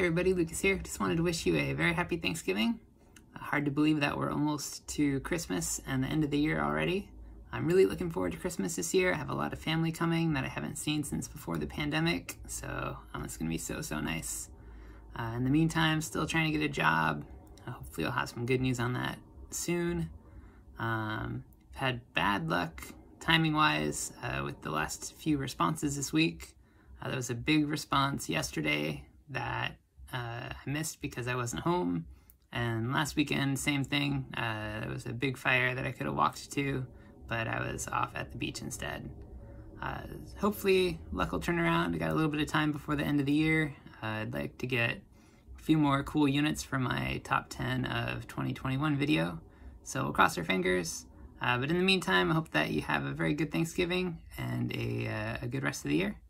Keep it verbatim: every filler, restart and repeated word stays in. Hey everybody, Lucas here. Just wanted to wish you a very happy Thanksgiving. Uh, hard to believe that we're almost to Christmas and the end of the year already. I'm really looking forward to Christmas this year. I have a lot of family coming that I haven't seen since before the pandemic, so um, it's gonna be so, so nice. Uh, in the meantime, still trying to get a job. Uh, hopefully I'll have some good news on that soon. Um, I've had bad luck timing-wise uh, with the last few responses this week. Uh, there was a big response yesterday that uh, I missed because I wasn't home. And last weekend, same thing. Uh, there was a big fire that I could have walked to, but I was off at the beach instead. Uh, hopefully, luck will turn around. I got a little bit of time before the end of the year. Uh, I'd like to get a few more cool units for my top ten of twenty twenty-one video. So we'll cross our fingers. Uh, but in the meantime, I hope that you have a very good Thanksgiving and a, uh, a good rest of the year.